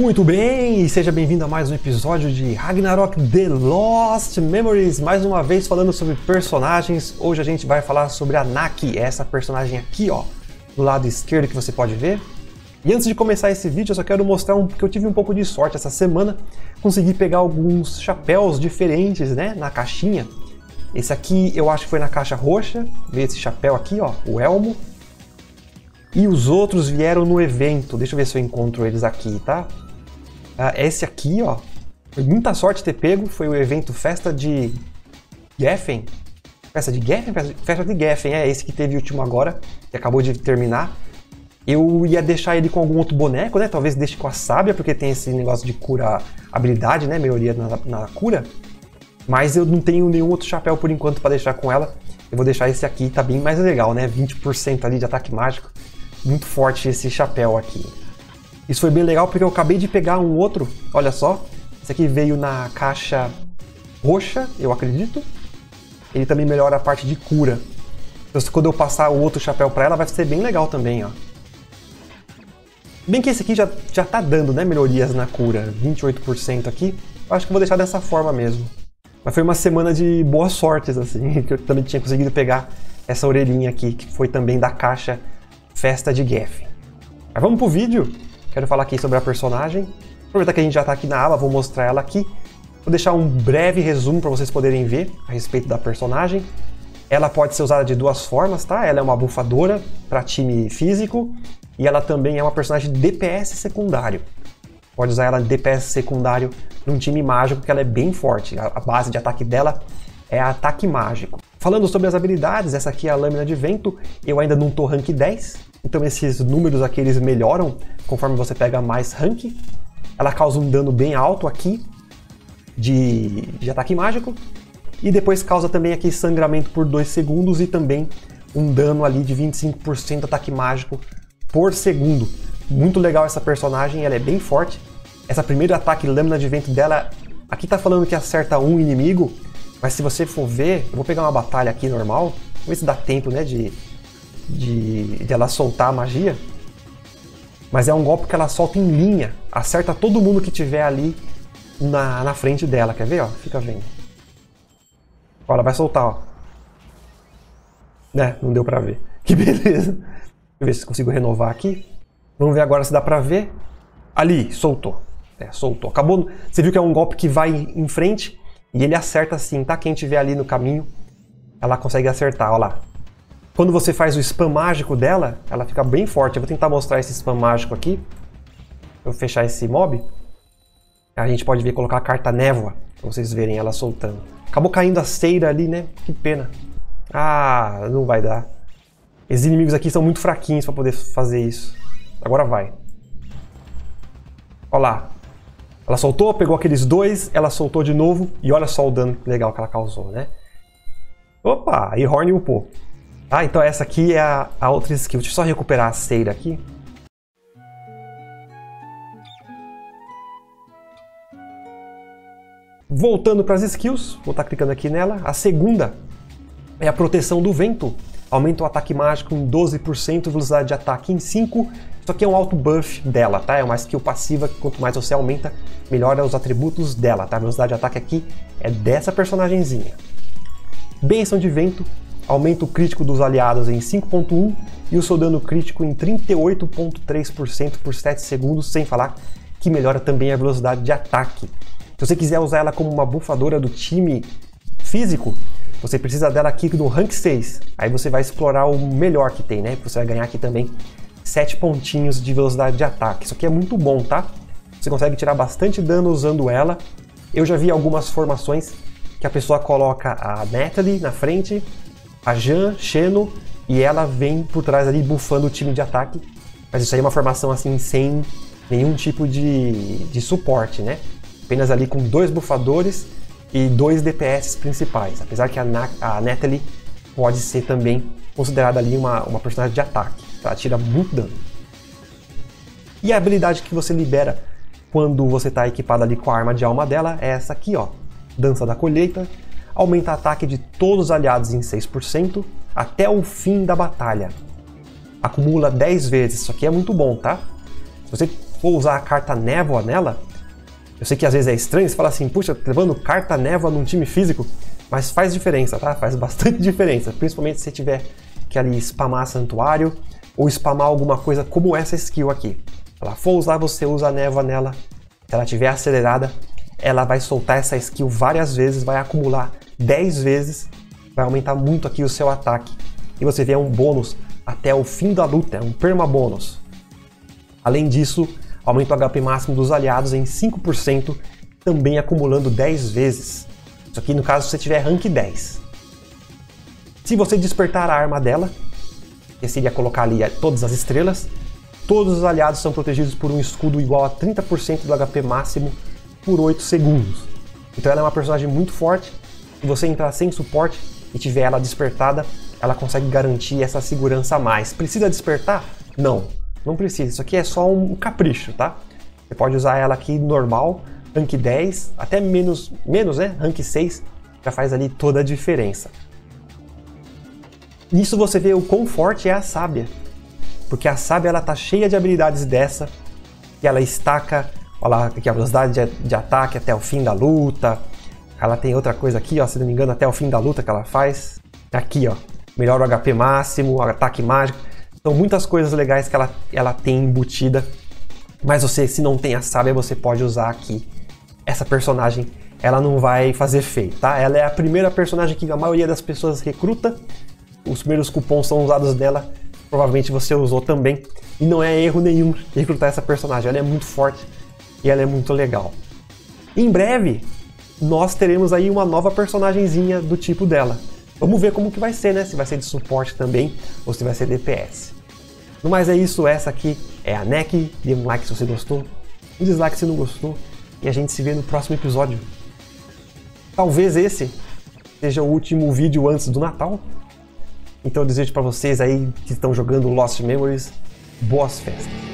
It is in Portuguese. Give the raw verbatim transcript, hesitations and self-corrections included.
Muito bem, e seja bem-vindo a mais um episódio de Ragnarok The Lost Memories, mais uma vez falando sobre personagens. Hoje a gente vai falar sobre a Naki, essa personagem aqui, ó, do lado esquerdo que você pode ver. E antes de começar esse vídeo, eu só quero mostrar um, que eu tive um pouco de sorte essa semana, consegui pegar alguns chapéus diferentes, né, na caixinha. Esse aqui eu acho que foi na caixa roxa, veio esse chapéu aqui, ó, o elmo. E os outros vieram no evento, deixa eu ver se eu encontro eles aqui, tá? Ah, esse aqui, ó, foi muita sorte ter pego, foi o evento Festa de Geffen. Festa de Geffen? Festa de Geffen, é esse que teve o último agora, que acabou de terminar. Eu ia deixar ele com algum outro boneco, né? Talvez deixe com a Sábia, porque tem esse negócio de cura, habilidade, né? Melhoria na, na cura. Mas eu não tenho nenhum outro chapéu por enquanto para deixar com ela. Eu vou deixar esse aqui, tá bem mais legal, né? vinte por cento ali de ataque mágico. Muito forte esse chapéu aqui. Isso foi bem legal porque eu acabei de pegar um outro, olha só. Esse aqui veio na caixa roxa, eu acredito. Ele também melhora a parte de cura. Então, quando eu passar o outro chapéu para ela, vai ser bem legal também, ó. Bem que esse aqui já, já tá dando, né, melhorias na cura. vinte e oito por cento aqui. Eu acho que vou deixar dessa forma mesmo. Mas foi uma semana de boas sortes, assim, que eu também tinha conseguido pegar essa orelhinha aqui, que foi também da caixa Festa de Geffen. Mas vamos pro vídeo. Quero falar aqui sobre a personagem. Aproveitar que a gente já tá aqui na aba, vou mostrar ela aqui. Vou deixar um breve resumo para vocês poderem ver a respeito da personagem. Ela pode ser usada de duas formas, tá? Ela é uma bufadora para time físico e ela também é uma personagem de D P S secundário. Pode usar ela de D P S secundário num time mágico, porque ela é bem forte. A base de ataque dela é ataque mágico. Falando sobre as habilidades, essa aqui é a lâmina de vento. Eu ainda não tô rank dez. Então esses números aqui eles melhoram conforme você pega mais rank. Ela causa um dano bem alto aqui de, de ataque mágico. E depois causa também aqui sangramento por dois segundos e também um dano ali de vinte e cinco por cento de ataque mágico por segundo. Muito legal essa personagem, ela é bem forte. Essa primeiro ataque lâmina de vento dela, aqui tá falando que acerta um inimigo, mas se você for ver, eu vou pegar uma batalha aqui normal, vamos ver se dá tempo, né, de... De, de ela soltar a magia, mas é um golpe que ela solta em linha, acerta todo mundo que tiver ali na, na frente dela, quer ver? Ó, fica vendo. Ó, ela vai soltar, ó. Né, não deu pra ver. Que beleza. Deixa eu ver se consigo renovar aqui. Vamos ver agora se dá pra ver. Ali, soltou. É, soltou. Acabou. Você viu que é um golpe que vai em frente e ele acerta assim, tá? Quem tiver ali no caminho, ela consegue acertar, ó lá. Quando você faz o spam mágico dela, ela fica bem forte. Eu vou tentar mostrar esse spam mágico aqui. Eu vou fechar esse mob. A gente pode ver colocar a carta névoa, pra vocês verem ela soltando. Acabou caindo a ceira ali, né? Que pena. Ah, não vai dar. Esses inimigos aqui são muito fraquinhos pra poder fazer isso. Agora vai. Olha lá. Ela soltou, pegou aqueles dois, ela soltou de novo. E olha só o dano legal que ela causou, né? Opa, e horny um pouco. Ah, então essa aqui é a, a outra skill. Deixa eu só recuperar a ceira aqui. Voltando para as skills, vou estar clicando aqui nela. A segunda é a proteção do vento. Aumenta o ataque mágico em doze por cento, velocidade de ataque em cinco por cento. Isso aqui é um auto buff dela, tá? É uma skill passiva que quanto mais você aumenta, melhora os atributos dela, tá? A velocidade de ataque aqui é dessa personagemzinha. Bênção de vento. Aumenta o crítico dos aliados em cinco ponto um e o seu dano crítico em trinta e oito ponto três por cento por sete segundos, sem falar que melhora também a velocidade de ataque. Se você quiser usar ela como uma bufadora do time físico, você precisa dela aqui no rank seis. Aí você vai explorar o melhor que tem, né? Você vai ganhar aqui também sete pontinhos de velocidade de ataque. Isso aqui é muito bom, tá? Você consegue tirar bastante dano usando ela. Eu já vi algumas formações que a pessoa coloca a Natalie na frente, a Jean, Xeno, e ela vem por trás ali bufando o time de ataque. Mas isso aí é uma formação assim sem nenhum tipo de, de suporte, né? Apenas ali com dois bufadores e dois D P S principais. Apesar que a, Na a Natalie pode ser também considerada ali uma, uma personagem de ataque. Ela tira muito dano. E a habilidade que você libera quando você está equipada ali com a arma de alma dela é essa aqui, ó. Dança da colheita. Aumenta o ataque de todos os aliados em seis por cento até o fim da batalha. Acumula dez vezes, isso aqui é muito bom, tá? Se você for usar a carta névoa nela, eu sei que às vezes é estranho, você fala assim, puxa, levando carta névoa num time físico, mas faz diferença, tá? Faz bastante diferença, principalmente se você tiver que ali spamar santuário ou spamar alguma coisa como essa skill aqui. Se ela for usar, você usa a névoa nela, se ela estiver acelerada, ela vai soltar essa skill várias vezes, vai acumular dez vezes, vai aumentar muito aqui o seu ataque. E você vê um bônus até o fim da luta, um permabônus. Além disso, aumenta o H P máximo dos aliados em cinco por cento, também acumulando dez vezes. Isso aqui no caso se você tiver rank dez. Se você despertar a arma dela, que seria colocar ali todas as estrelas, todos os aliados são protegidos por um escudo igual a trinta por cento do H P máximo por oito segundos. Então ela é uma personagem muito forte, se você entrar sem suporte e tiver ela despertada, ela consegue garantir essa segurança a mais. Precisa despertar? Não, não precisa. Isso aqui é só um capricho, tá? Você pode usar ela aqui normal, rank dez, até menos, menos né? rank seis, já faz ali toda a diferença. Nisso você vê o quão forte é a Sábia, porque a Sábia ela tá cheia de habilidades dessa, e ela estaca, olha lá, aqui a velocidade de, de ataque até o fim da luta, ela tem outra coisa aqui, ó, se não me engano, até o fim da luta que ela faz, aqui ó, melhora o H P máximo, o ataque mágico. São muitas coisas legais que ela, ela tem embutida. Mas você, se não tem a Sábia, você pode usar aqui. Essa personagem, ela não vai fazer feio, tá? Ela é a primeira personagem que a maioria das pessoas recruta. Os primeiros cupons são usados dela. Provavelmente você usou também. E não é erro nenhum recrutar essa personagem. Ela é muito forte e ela é muito legal. Em breve, nós teremos aí uma nova personagenzinha do tipo dela. Vamos ver como que vai ser, né? Se vai ser de suporte também ou se vai ser D P S. No mais é isso, essa aqui é a Naki. Dê um like se você gostou, um dislike se não gostou e a gente se vê no próximo episódio. Talvez esse seja o último vídeo antes do Natal. Então eu desejo para vocês aí que estão jogando Lost Memories, boas festas.